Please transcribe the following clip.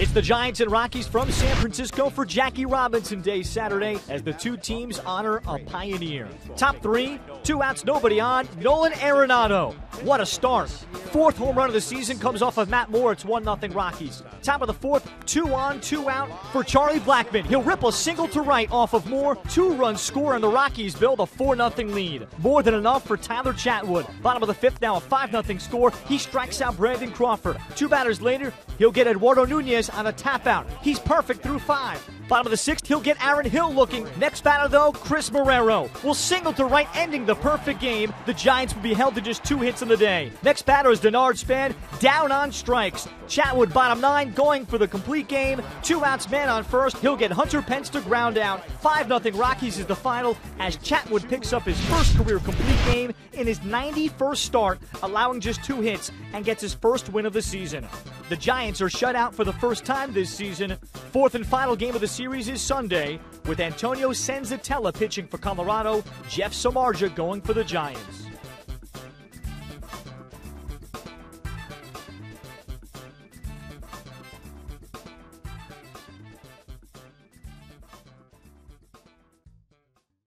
It's the Giants and Rockies from San Francisco for Jackie Robinson Day Saturday as the two teams honor a pioneer. Top three, two outs, nobody on, Nolan Arenado. What a start. Fourth home run of the season comes off of Matt Moore. It's 1-0 Rockies. Top of the fourth, two on, two out for Charlie Blackmon. He'll rip a single to right off of Moore. Two-run score and the Rockies build a 4-0 lead. More than enough for Tyler Chatwood. Bottom of the fifth, now a 5-0 score. He strikes out Brandon Crawford. Two batters later, he'll get Eduardo Nunez on a tap out. He's perfect through five. Bottom of the sixth, he'll get Aaron Hill looking. Next batter, though, Chris Marrero will single to right, ending the perfect game. The Giants will be held to just two hits in the day. Next batter is Denard Span, down on strikes. Chatwood, bottom nine, going for the complete game. Two outs, man on first. He'll get Hunter Pence to ground out. 5-0 Rockies is the final as Chatwood picks up his first career complete game in his 91st start, allowing just two hits, and gets his first win of the season. The Giants are shut out for the first time this season. Fourth and final game of the series is Sunday, with Antonio Senzatella pitching for Colorado, Jeff Samardzija going for the Giants.